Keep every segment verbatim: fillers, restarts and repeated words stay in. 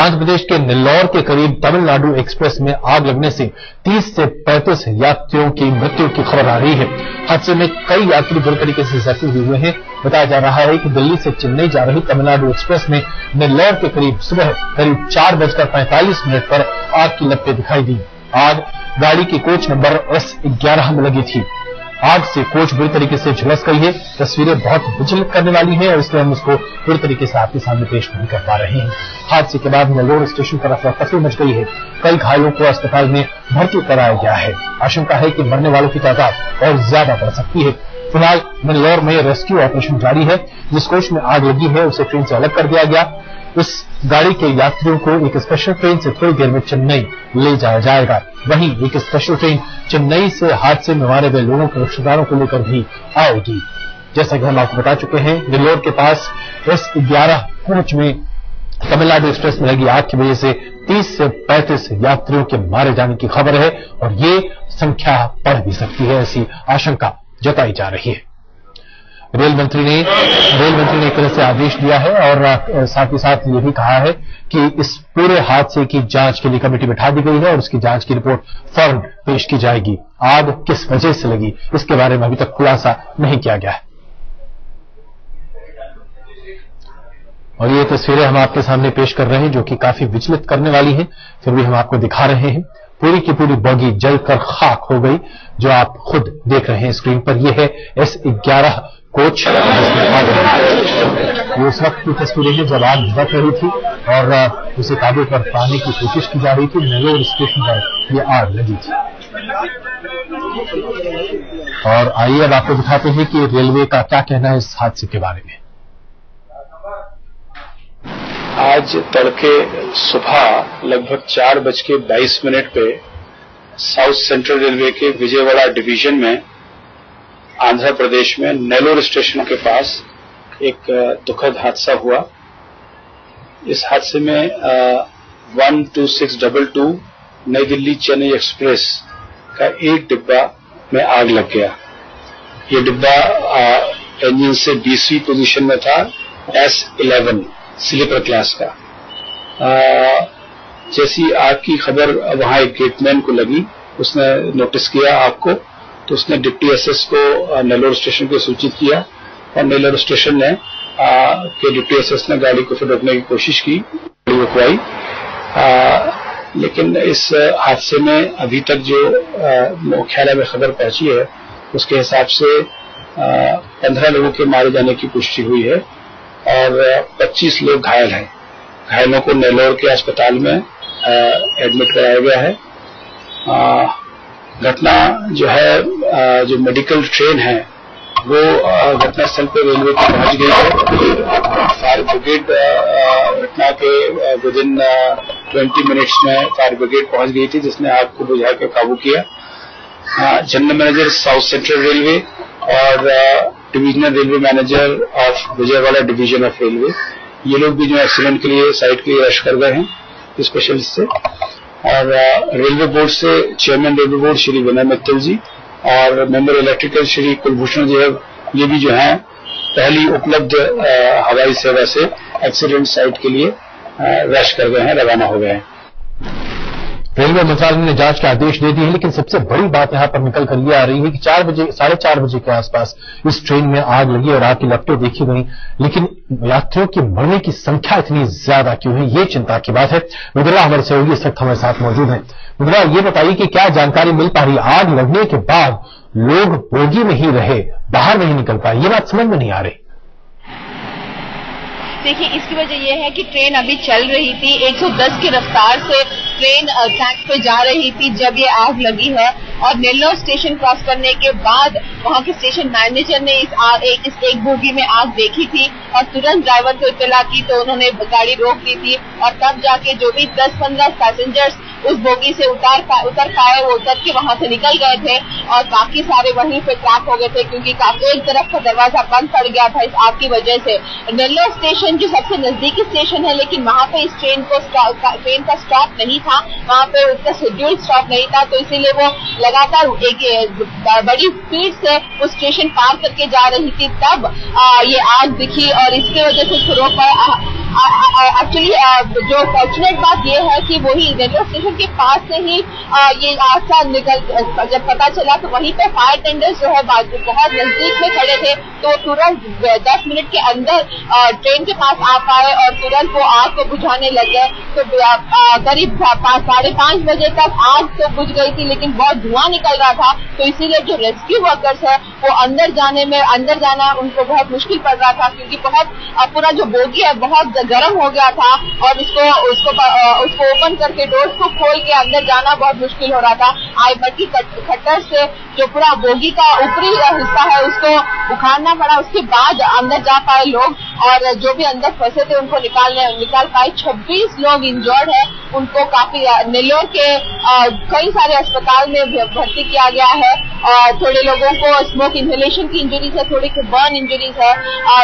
आंध्र प्रदेश के नेल्लोर के करीब तमिलनाडु एक्सप्रेस में आग लगने से तीस से पैंतीस यात्रियों की मृत्यु की खबर आ रही है। हादसे में कई यात्री बुरी तरीके से जख्मी हुए हैं। बताया जा रहा है कि दिल्ली से चेन्नई जा रही तमिलनाडु एक्सप्रेस में नेल्लोर के करीब सुबह करीब चार बजकर पैंतालीस मिनट पर आग की लपटें दिखाई दी। आग गाड़ी के कोच नंबर एस ग्यारह में लगी थी। आग से कोच बुरी तरीके से झुलस गई है। तस्वीरें बहुत विचलित करने वाली हैं और इसलिए हम उसको पूरी तरीके से आपके सामने पेश नहीं कर पा रहे हैं। हादसे के बाद नेल्लोर स्टेशन पर अफरा तफरी मच गई है। कई घायलों को अस्पताल में भर्ती कराया गया है। आशंका है कि मरने वालों की तादाद और ज्यादा बढ़ सकती है। फिलहाल नेल्लोर में रेस्क्यू ऑपरेशन जारी है। जिस कोच में आग लगी है उसे ट्रेन से अलग कर दिया गया। इस गाड़ी के यात्रियों को एक स्पेशल ट्रेन से थोड़ी देर में चेन्नई ले जाया जाएगा। वहीं एक स्पेशल ट्रेन चेन्नई से हादसे में मारे गए लोगों के रिश्तेदारों को लेकर भी आएगी। जैसा कि हम आपको बता चुके हैं, नेल्लोर के पास एस ग्यारह कोच में तमिलनाडु एक्सप्रेस में लगी आग की वजह से तीस से पैंतीस यात्रियों के मारे जाने की खबर है और ये संख्या बढ़ भी सकती है, ऐसी आशंका जताई जा रही है। रेल मंत्री ने रेल मंत्री ने एक तरह से आदेश दिया है और साथ ही साथ ये भी कहा है कि इस पूरे हादसे की जांच के लिए कमेटी बैठा दी गई है और उसकी जांच की रिपोर्ट फौरन पेश की जाएगी। आग किस वजह से लगी इसके बारे में अभी तक खुलासा नहीं किया गया है। और ये तस्वीरें हम आपके सामने पेश कर रहे हैं जो कि काफी विचलित करने वाली हैं, फिर भी हम आपको दिखा रहे हैं। पूरी की पूरी बगी जलकर खाक हो गई, जो आप खुद देख रहे हैं स्क्रीन पर। यह है एस ग्यारह कोच। ये उस वक्त की तस्वीरें हैं जब आग भड़क रही थी और उसे काबू पर पाने की कोशिश की जा रही थी। नेल्लोर स्टेशन पर ये आग लगी थी। और आइए अब आपको दिखाते हैं कि रेलवे का क्या कहना है इस हादसे के बारे में। आज तड़के सुबह लगभग चार बज के बाईस मिनट पे साउथ सेंट्रल रेलवे के विजयवाड़ा डिवीजन में आंध्र प्रदेश में नेल्लोर स्टेशन के पास एक दुखद हादसा हुआ। इस हादसे में one two six double two New Delhi Chennai express का एक डिब्बा में आग लग गया। ये डिब्बा इंजन से बीसवीं पोजीशन में था, एस इलेवन स्लीपर क्लास का। आ, जैसी आग की खबर वहां एक गेटमैन को लगी, उसने नोटिस किया आग को, तो उसने डिप्टी एसएस को नेल्लोर स्टेशन को सूचित किया और नेल्लोर स्टेशन ने के डिप्टी एसएस ने गाड़ी को फिर रोकने की कोशिश की, गाड़ी रुकवाई। लेकिन इस हादसे में अभी तक जो मुख्यालय में खबर पहुंची है उसके हिसाब से पंद्रह लोगों के मारे जाने की पुष्टि हुई है और पच्चीस लोग घायल हैं। घायलों को नेल्लोर के अस्पताल में एडमिट कराया गया है। आ, घटना जो है, जो मेडिकल ट्रेन है वो घटनास्थल पर रेलवे को पहुंच गई है। फायर ब्रिगेड घटना के विद इन ट्वेंटी मिनट्स में फायर ब्रिगेड पहुंच गई थी, जिसने आग को बुझा कर काबू किया। General manager south central railway और divisional railway manager of Vijayawada division of railway, ये लोग भी जो एक्सीडेंट के लिए साइट के लिए रश कर गए हैं स्पेशलिस्ट से। और रेलवे बोर्ड से chairman railway board Shri Vinay Mittal ji और मेंबर इलेक्ट्रिकल श्री कुलभूषण जी है, ये भी जो है पहली उपलब्ध हवाई सेवा से एक्सीडेंट साइट के लिए रश कर गए हैं, रवाना हो गए हैं। रेलवे मंत्रालय ने जांच के आदेश दे दिए हैं, लेकिन सबसे बड़ी बात यहां पर निकल कर ये आ रही है कि चार बजे साढ़े चार बजे के आसपास इस ट्रेन में आग लगी और आग की लपटें देखी गई, लेकिन यात्रियों की मरने की संख्या इतनी ज्यादा क्यों है, ये चिंता की बात है। मृदुला हमारे सहयोगी इस वक्त हमारे साथ मौजूद है। मृदुला, ये बताइए कि क्या जानकारी मिल पा रही, आग लगने के बाद लोग बोगी में ही रहे, बाहर नहीं निकल पाए, ये बात समझ में नहीं आ रही। देखिए, इसकी वजह यह है कि ट्रेन अभी चल रही थी, एक सौ दस की रफ्तार से ट्रेन ट्रैक पे जा रही थी जब ये आग लगी है। और नेल्लोर स्टेशन क्रॉस करने के बाद वहां के स्टेशन मैनेजर ने इस आग एक, इस एक बोगी में आग देखी थी और तुरंत ड्राइवर को इत्तला की तो उन्होंने गाड़ी रोक दी थी और तब जाके जो भी दस पंद्रह पैसेंजर्स उस बोगी से उतार पा, उतर पाए वो उतर के वहां से निकल गए थे और बाकी सारे वहीं पे ट्रैक हो गए थे क्योंकि काफी एक तरफ का दरवाजा बंद पड़ गया था इस आग की वजह से। नेल्लोर स्टेशन जो सबसे नजदीकी स्टेशन है, लेकिन वहां पे इस ट्रेन को ट्रेन का स्टॉप नहीं था, वहां पे उसका शेड्यूल स्टॉप नहीं था, तो इसीलिए वो लगातार एक बड़ी स्पीड से उस स्टेशन पार करके जा रही थी, तब आ, ये आग दिखी और इसकी वजह से रोक एक्चुअली जो फॉर्चुनेट बात ये है कि वही रेलवे स्टेशन के पास से ही ये आग का निकल जब पता चला तो वहीं पे फायर टेंडर जो है बहुत नजदीक में खड़े थे, तो तुरंत दस मिनट के अंदर ट्रेन के पास आ पाए और तुरंत वो आग को बुझाने लग गए। तो करीब साढ़े पांच बजे तक आग तो बुझ गई थी, लेकिन बहुत धुआं निकल रहा था, तो इसीलिए जो रेस्क्यू वर्कर्स है वो अंदर जाने में अंदर जाना उनको बहुत मुश्किल पड़ रहा था, क्योंकि बहुत पूरा जो बोगी है बहुत गर्म हो गया था और उसको उसको उसको ओपन करके डोर्स को खोल के अंदर जाना बहुत मुश्किल हो रहा था। आई बट्टी खट्टर से जो पूरा बोगी का ऊपरी हिस्सा है उसको उखाड़ना पड़ा, उसके बाद अंदर जा पाए लोग और जो भी अंदर फंसे थे उनको निकालने निकाल पाए। छब्बीस लोग इंजर्ड है, उनको काफी नेल्लोर के कई सारे अस्पताल में भर्ती किया गया है और थोड़े लोगों को स्मोक इन्हेलेशन की इंजरीज है, थोड़ी बर्न इंजरीज है,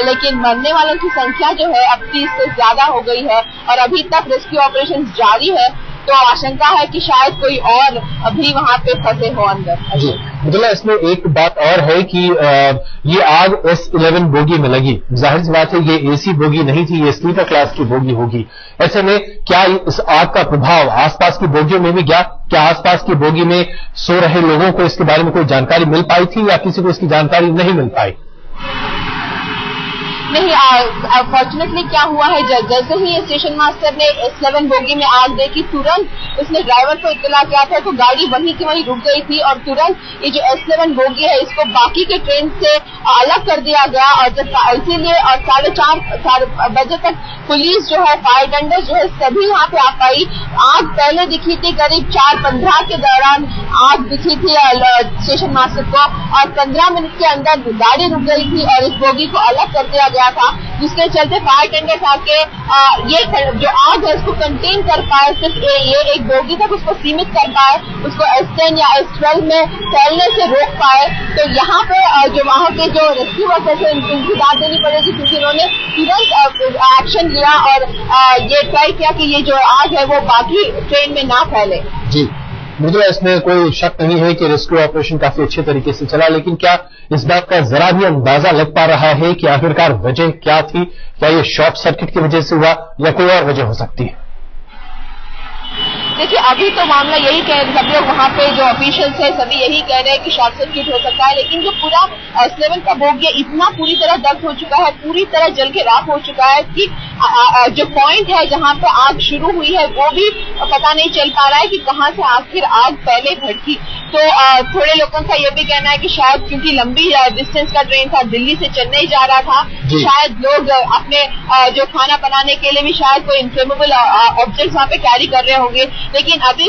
लेकिन मरने वालों की संख्या जो है अब तीस से ज्यादा हो गई है और अभी तक रेस्क्यू ऑपरेशन जारी है। तो आशंका है कि शायद कोई और अभी वहां पे फंसे हो अंदर जी। मतलब इसमें एक बात और है कि आ, ये आग एस इलेवन बोगी में लगी, जाहिर सी बात है ये एसी बोगी नहीं थी, ये स्लीपर क्लास की बोगी होगी। ऐसे में क्या इस आग का प्रभाव आसपास की बोगियों में भी गया? क्या आसपास की बोगी में सो रहे लोगों को इसके बारे में कोई जानकारी मिल पाई थी या किसी को इसकी जानकारी नहीं मिल पाई? नहीं, फॉर्चुनेटली क्या हुआ है, जैसे ही स्टेशन मास्टर ने एस इलेवन बोगी में आग देखी तुरंत उसने ड्राइवर को इत्तला किया था, तो गाड़ी वहीं की वहीं रुक गई थी और तुरंत ये जो एस इलेवन बोगी है इसको बाकी के ट्रेन से अलग कर दिया गया। और जब इसीलिए और साढ़े चार बजे तक पुलिस जो है फायर टेंडर जो है सभी यहाँ पे आ पाई। आग पहले दिखी थी, करीब चार पंद्रह के दौरान आग दिखी थी स्टेशन मास्टर को और पंद्रह मिनट के अंदर गाड़ी रुक गई थी और इस बोगी को अलग कर दिया गया था, जिसके चलते फायर टेंडर्स आके ये जो आग है उसको कंटेन कर पाए, सिर्फ ये, ये एक बोगी तक उसको सीमित कर पाए, उसको एस टेन या एस ट्वेल्व में फैलने से रोक पाए। तो यहाँ पे जो वहाँ के जो रेस्क्यू वर्कर्स हैं उनकी बात देनी पड़ेगी, क्योंकि उन्होंने तुरंत एक्शन लिया और ये ट्राई किया कि ये जो आग है वो बाकी ट्रेन में ना फैले जी। मृदुला, इसमें कोई शक नहीं है कि रेस्क्यू ऑपरेशन काफी अच्छे तरीके से चला, लेकिन क्या इस बात का जरा भी अंदाजा लग पा रहा है कि आखिरकार वजह क्या थी? क्या ये शॉर्ट सर्किट की वजह से हुआ या कोई और वजह हो सकती है? देखिए, अभी तो मामला यही कह रहे, सब लोग वहाँ पे जो ऑफिशियल्स है सभी यही कह रहे हैं कि शॉर्ट सर्किट हो सकता है, लेकिन जो पूरा एस इलेवन का बोगी इतना पूरी तरह दग्ध हो चुका है, पूरी तरह जल के राख हो चुका है कि आ, आ, जो पॉइंट है जहाँ पे आग शुरू हुई है वो भी पता नहीं चल पा रहा है कि कहाँ से आखिर आग पहले भड़की। तो आ, थोड़े लोगों का ये भी कहना है कि शायद क्योंकि लंबी डिस्टेंस का ट्रेन था, दिल्ली से चेन्नई जा रहा था, शायद लोग अपने आ, जो खाना बनाने के लिए भी शायद कोई इनफ्लेमेबल ऑब्जेक्ट्स वहाँ पे कैरी कर रहे होंगे, लेकिन अभी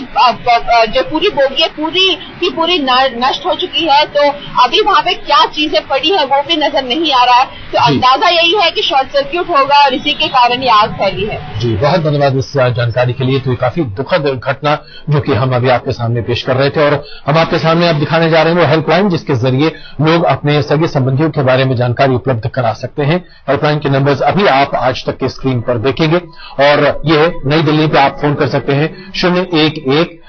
जो पूरी बोगी है पूरी की पूरी नष्ट हो चुकी है, तो अभी वहाँ पे क्या चीजें पड़ी है वो भी नजर नहीं आ रहा है। तो अंदाजा यही है कि शॉर्ट सर्किट होगा और इसी के कारण ये आग फैली है जी। बहुत धन्यवाद इस जानकारी के लिए। तो ये काफी दुखद घटना जो कि हम अभी आपके सामने पेश कर रहे थे और हम आपके सामने अब दिखाने जा रहे हैं वो हेल्पलाइन जिसके जरिए लोग अपने सगे संबंधियों के बारे में जानकारी उपलब्ध करा सकते हैं। हेल्पलाइन के नंबर्स अभी आप आज तक के स्क्रीन पर देखेंगे और ये है नई दिल्ली पे आप फोन कर सकते हैं शून्य एक एक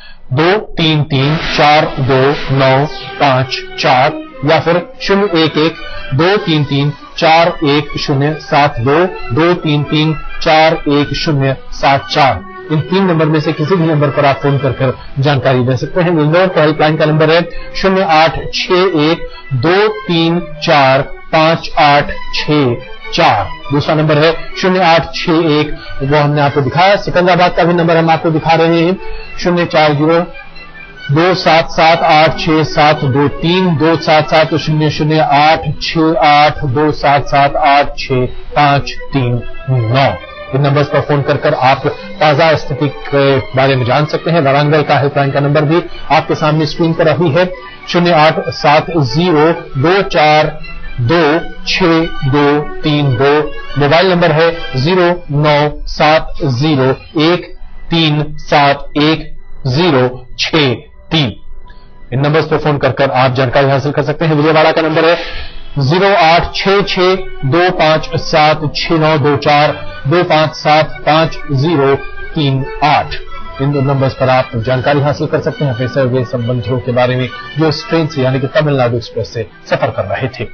दो तीन तीन चार दो नौ पांच चार या फिर शून्य एक एक दो तीन तीन चार एक शून्य सात दो दो तीन तीन चार एक शून्य सात चार। इन तीन नंबर में से किसी भी नंबर पर आप फोन कर कर जानकारी दे सकते हैं। इंदौर का हेल्पलाइन का नंबर है शून्य आठ छह एक दो तीन चार पांच आठ छह चार। दूसरा नंबर है शून्य आठ छह एक, वो हमने आपको दिखाया। सिकंदराबाद का भी नंबर हम आपको दिखा रहे हैं शून्य चार जीरो दो सात सात आठ छह सात दो तीन दो सात सात शून्य शून्य आठ छह आठ दो सात सात आठ छह पांच तीन नौ। इन नंबर्स पर फोन कर कर आप ताजा स्थिति के बारे में जान सकते हैं। वारंगल का हेल्पलाइन का नंबर भी आपके सामने स्क्रीन पर अभी है शून्य आठ सात जीरो दो चार दो छह दो तीन दो। मोबाइल नंबर है जीरो नौ सात जीरो एक तीन सात एक जीरो छह तीन। इन नंबर्स पर फोन कर कर आप जानकारी हासिल कर सकते हैं। विजयवाड़ा का नंबर है जीरो आठ छह छह दो पांच सात छह नौ दो चार दो पांच सात पांच जीरो तीन आठ। इन दो नंबर्स पर आप जानकारी हासिल कर सकते हैं अपने सगे संबंधियों के बारे में जो इस ट्रेन से यानी कि तमिलनाडु एक्सप्रेस से सफर कर रहे थे।